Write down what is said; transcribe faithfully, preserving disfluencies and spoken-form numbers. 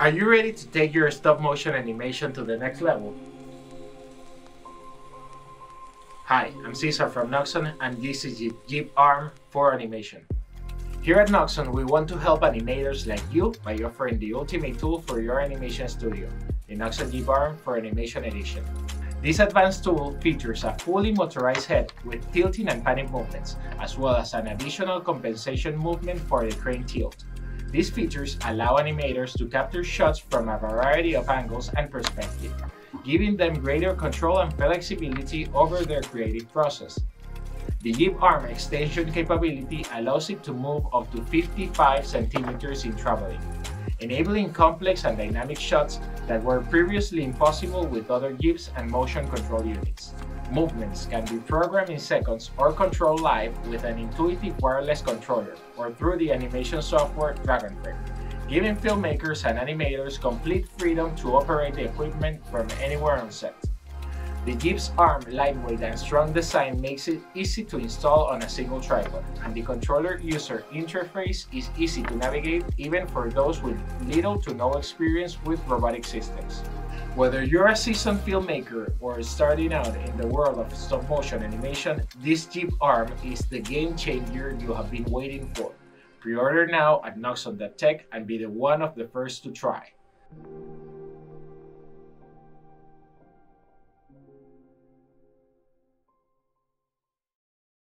Are you ready to take your stop motion animation to the next level? Hi, I'm Cesar from Noxon, and this is Jib Arm for Animation. Here at Noxon, we want to help animators like you by offering the ultimate tool for your animation studio, the Noxon Jib Arm for Animation Edition. This advanced tool features a fully motorized head with tilting and panning movements, as well as an additional compensation movement for the crane tilt. These features allow animators to capture shots from a variety of angles and perspectives, giving them greater control and flexibility over their creative process. The Jib Arm extension capability allows it to move up to fifty-five centimeters in traveling, enabling complex and dynamic shots that were previously impossible with other jibs and motion control units. Movements can be programmed in seconds or controlled live with an intuitive wireless controller or through the animation software Dragonframe, giving filmmakers and animators complete freedom to operate the equipment from anywhere on set. The Jib Arm's lightweight and strong design makes it easy to install on a single tripod, and the controller user interface is easy to navigate even for those with little to no experience with robotic systems. Whether you're a seasoned filmmaker or starting out in the world of stop motion animation, this Jib Arm is the game changer you have been waiting for. Pre-order now at noxon dot tech and be the one of the first to try.